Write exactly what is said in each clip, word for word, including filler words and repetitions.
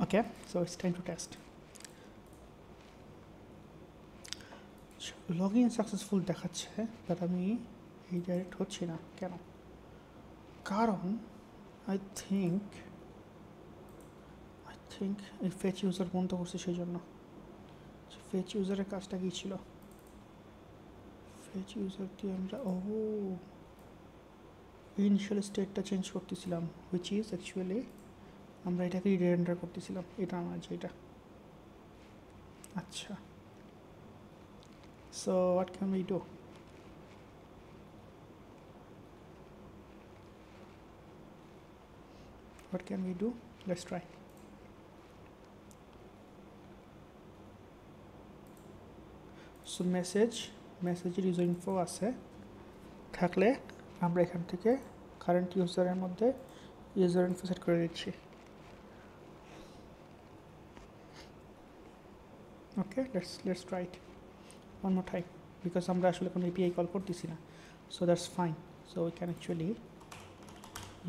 Okay, so it's time to test. Login successful দেখাচ্ছে, but আমি redirect হচ্ছে না কেন? কারণ I think I think এই fetch user বন্ধ করছে সেই জন্য। fetch user এর কাজটা কি ছিল? fetch user টি আমরা oh initial state টা চেঞ্জ করতেছিলাম, which is actually আমরা এটাকে রিরেন্ডার করতেছিলাম, এটা আমার যেটা। আচ্ছা, so what can we do? What can we do? Let's try. So message message user info আছে, থাকলে আমরা এখান থেকে কারেন্ট ইউজারের মধ্যে ইউজার ইনফো সেট করে দিচ্ছি। Okay, let's let's try it one more time, because আমরা আসলে কোনো A P I call করতেছি না, so that's fine. So we can actually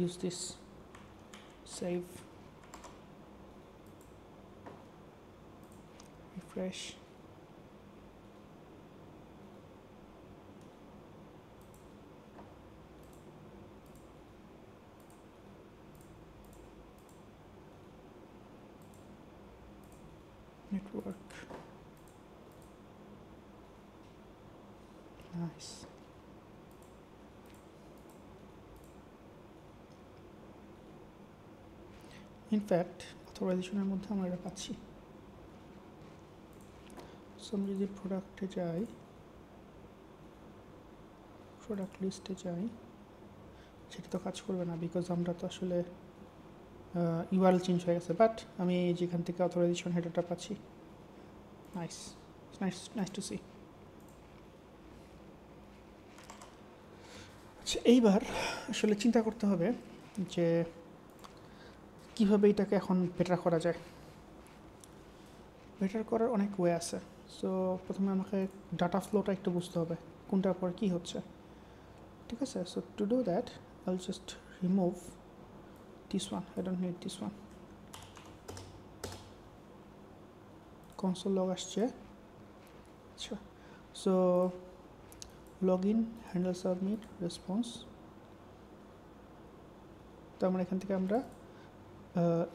use this save refresh. Network. Nice. In fact, authorization এর মধ্যে আমরা এটা পাচ্ছি। So আমরা যদি প্রোডাক্টে যাই, প্রোডাক্ট লিস্টে যাই, সেটা তো কাজ করবে না, বিকজ আমরা তো আসলে ইউআরএল চেঞ্জ হয়ে গেছে, বাট আমি যেখান থেকে অথরাইজেশন হেডারটা পাচ্ছি। Nice, nice nice to see. আচ্ছা, এইবার আসলে চিন্তা করতে হবে যে কীভাবে এটাকে এখন বেটার করা যায়। বেটার করার অনেক ওয়ে আছে। সো প্রথমে আমাকে ডাটা ফ্লোটা একটু বুঝতে হবে, কোনটার পরে কী হচ্ছে, ঠিক আছে? So to do that I will just remove this one. I don't need this one. Console log আসছে। আচ্ছা, so login, handle, submit, response, তো আমরা এখান থেকে আমরা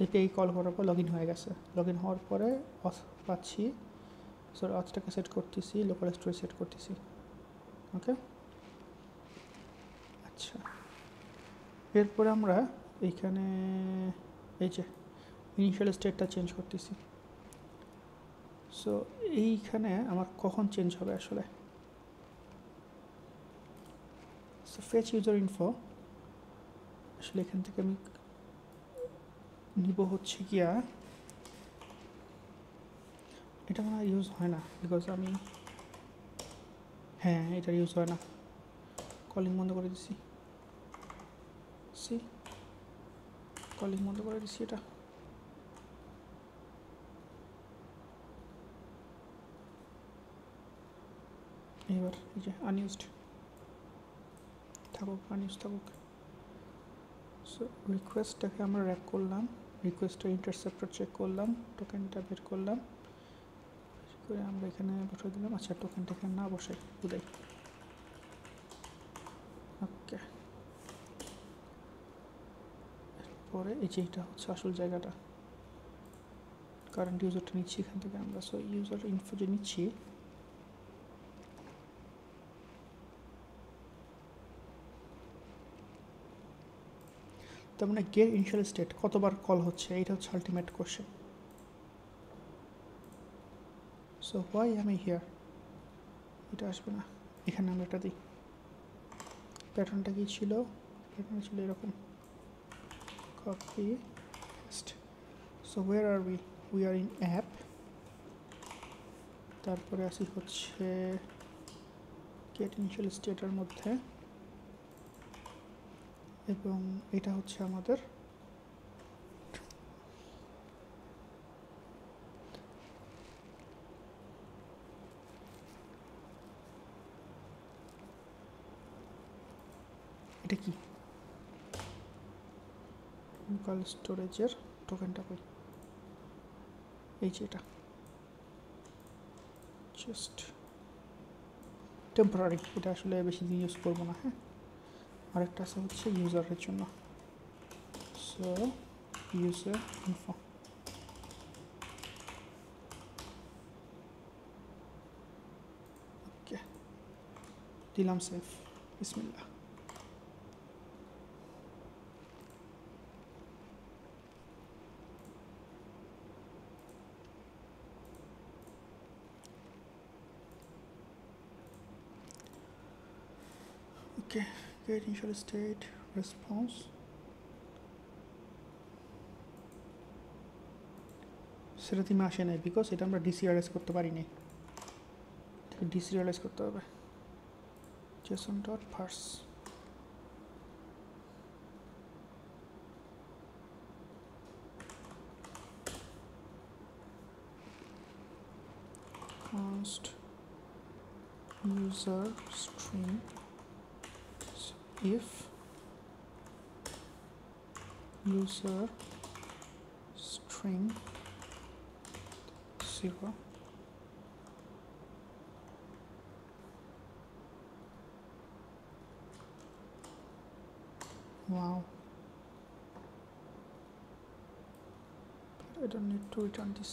এপিআই কল করার পর লগইন হয়ে গেছে। লগইন হওয়ার পরে অথ পাচ্ছি, সরি অথটাকে সেট করতেছি, লোকাল স্টোরেজ সেট করতেছি। ওকে, আচ্ছা, এরপরে আমরা এইখানে এই যে ইনিশিয়াল স্টেটটা চেঞ্জ করতেছি। সো এইখানে আমার কখন চেঞ্জ হবে আসলে? সো ফেচ ইউজার ইনফো আসলে এখান থেকে আমি নিব হচ্ছে গিয়া, এটা আমার ইউজ হয় না, বিকজ আমি হ্যাঁ এটা ইউজ হয় না। কলিং বন্ধ করে দিচ্ছি, সি কলিং বন্ধ করে দিচ্ছি। এটা এইবার এই যে আনইউজড থাকুক, আনইউজ থাকুক। সো রিকোয়েস্টটাকে আমরা র্যাপ করলাম, রিকোয়েস্টের ইন্টারসেপ্টর চেক করলাম, টোকেনটা বের করলাম, করে আমরা এখানে বসে দিলাম। আচ্ছা, টোকেনটাকে না বসাই বুঝাই। ওকে, পরে এই যে এটা হচ্ছে আসল জায়গাটা, কারেন্ট ইউজারটা নিচ্ছি এখান থেকে আমরা। সো ইউজার ইনফো যে নিচ্ছি, তার মানে গেট ইনিশিয়াল স্টেট কতবার কল হচ্ছে, এটা হচ্ছে ultimate question. So why am I here, এটা আসবে না। এখানে আমরা এটা দিই, প্যাটার্নটা কি ছিল? প্যাটার্ন ছিল এরকম। Copy, paste. So where are we? We are in app. তারপরে আসি হচ্ছে get initial state এর মধ্যে, এবং এটা হচ্ছে আমাদের এটা কি লোকাল স্টোরেজের টোকেনটা কই? এই যে এটা জাস্ট টেম্পোরারি, এটা আসলে বেশি দিন ইউজ করবো না। হ্যাঁ, আরেকটা আছে হচ্ছে ইউজারের জন্য, সো ইউজার ইনফো, ওকে দিলাম সেভ, বিসমিল্লাহ। Okay, get initial state response, সেটা তুমি আসে নাই বিকজ এটা আমরা ডিসিরিয়ালাইজ করতে পারি নাই, ডিসিরিয়ালাইজ করতে হবে। json dot parse, const user string if user string zero wow, I don't need to return this.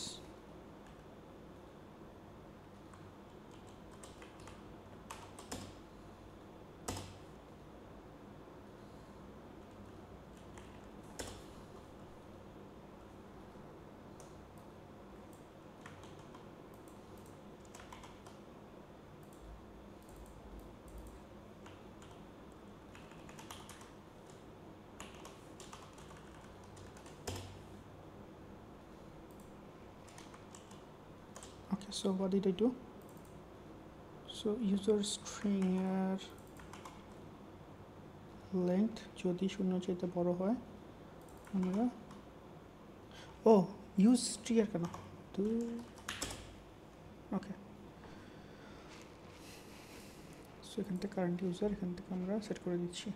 So what did I do? So user string er length jodi shunyo chaite boro hoy amra oh use trigger kana to okay, so ekhan theke current user ekhan theke amra set kore dicchi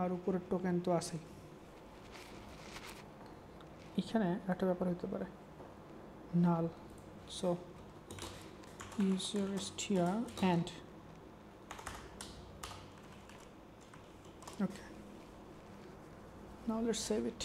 ar upore token to ache ekhane ekta byapar hote pare null, so user str and okay, now let's save it.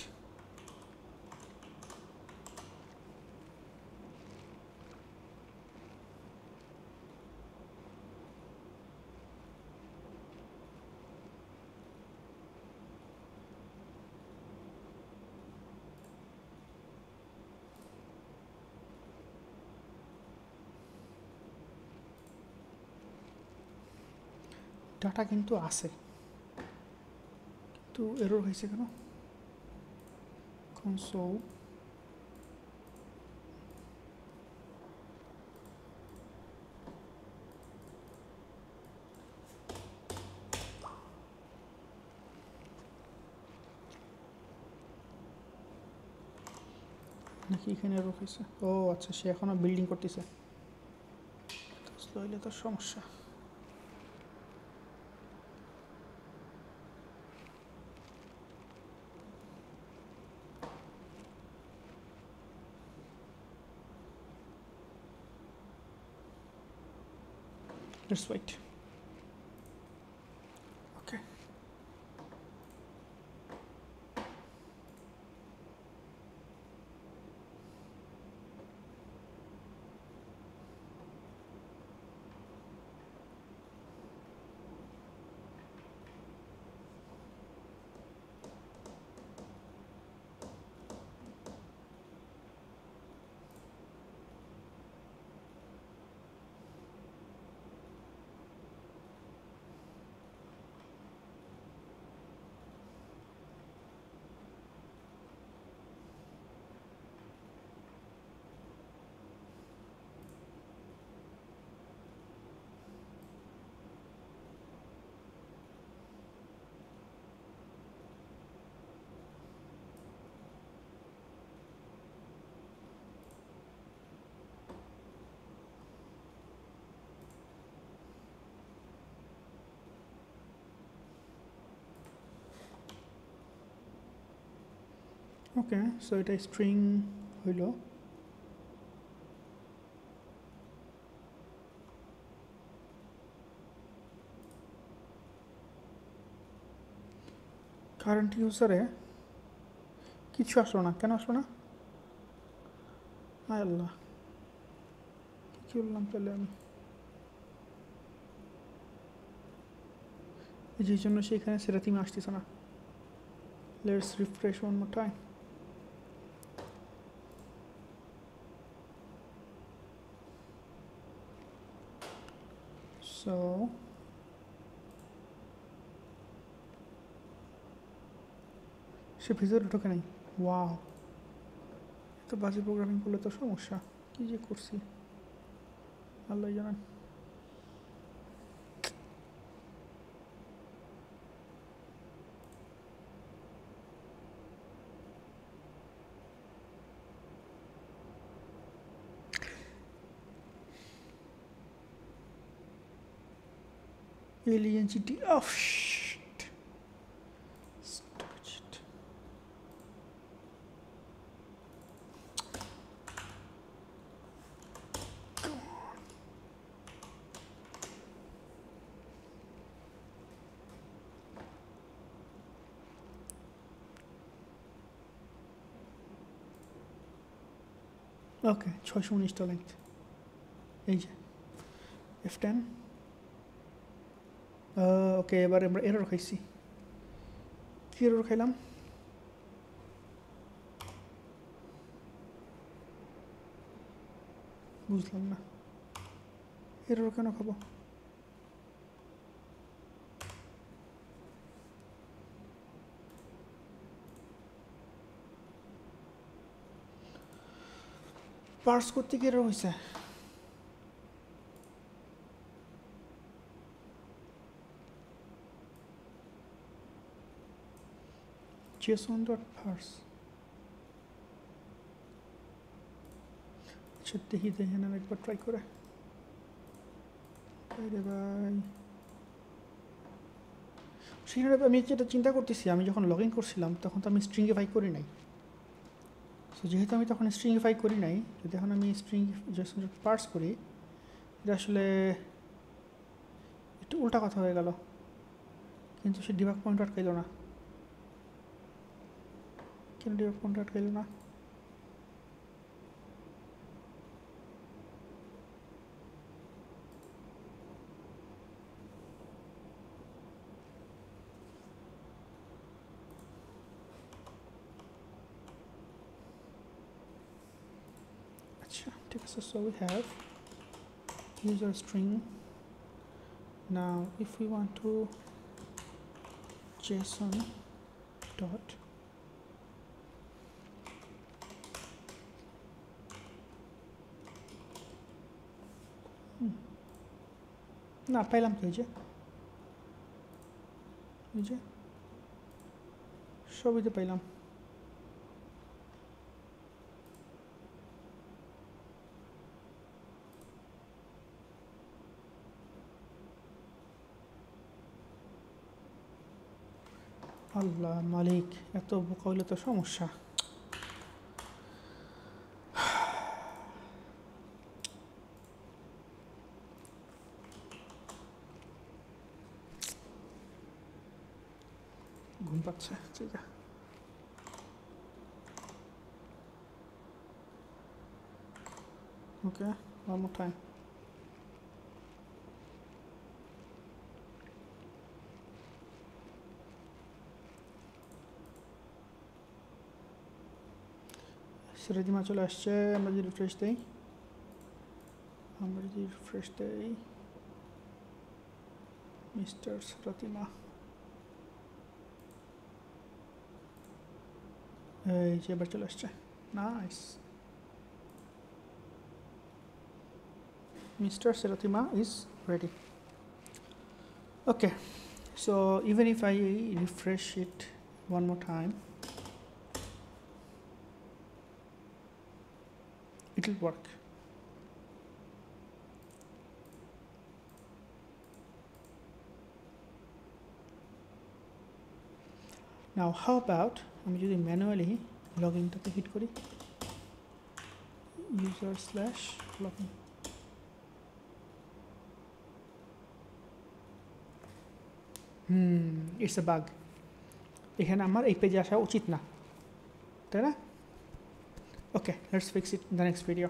Data কিন্তু আছে, কিন্তু error হয়েছে কেন? Console নাকি এখানে error হয়েছে? ও আচ্ছা, সে এখনো বিল্ডিং করতেছে, তাহলে তো সমস্যা। Let's wait. Okay. Okay, so it is string hello current ইউজারে কিছু আসলো না, কেন আসলো না? আয় আল্লাহ, কি বললাম তাহলে আমি? যেই জন্য সেখানে সেটা তুমি আসতেছ না। Let's refresh one more time. So সে ভিতরে ঢোকে নাই। ওয়াও, এত বাজে প্রোগ্রামিং করলে তো সমস্যা, কি যে করছি আল্লাহ জানেন। Alien G T. Oh shit. Stop it. Come on. Okay, six one is the length. Age. F ten. ওকে, এবার আমরা এরর খাইছি। কি এরর খাইলাম? বুঝলাম না এরর কেন খাবো। পার্স করতে কি এরর হয়েছে? json dot parse chhte hi the na ek bar try kore bye bye shire ami যেটা চিন্তা করতেছি, আমি যখন লগইন করছিলাম তখন তো আমি স্ট্রিংিফাই করি নাই। সো যেহেতু আমি তখন স্ট্রিংিফাই করি নাই, যদি এখন আমি স্ট্রিং json dot parse করি, এটা আসলে একটু উল্টা কথা হয়ে গেল, কিন্তু সে ডিবাগ পয়েন্ট আটকাইল না। কেন ডিবাগ পয়েন্ট আটকাইল না? আচ্ছা ঠিক আছে। So we have user string. Now if we want to json dot না পাইলাম তো, এই যে এই যে সবই তো পাইলাম। আল্লাহ মালিক, এত বোকা হইলে তো সমস্যা। আচ্ছা ঠিক আছে, ওকে ওয়ান মোর টাইম। সেটা দিমা চলে আসছে। আমরা যদি রিফ্রেশ দেই, আমরা যদি রিফ্রেশ দেই মিস্টার সরতিমা, এই যে এবার চলে আসছে। নাইস, মিস্টার সেরাতিমা is ready. Okay, so even if I refresh it one more time it will work. Now how about আমি যদি ম্যানুয়ালি লগ ইনটাকে হিট করি, user slash login. Hmm, it's a bug. এখানে আমার এই পেজে আসা উচিত না, তাই না? Okay, let's fix it in the next video.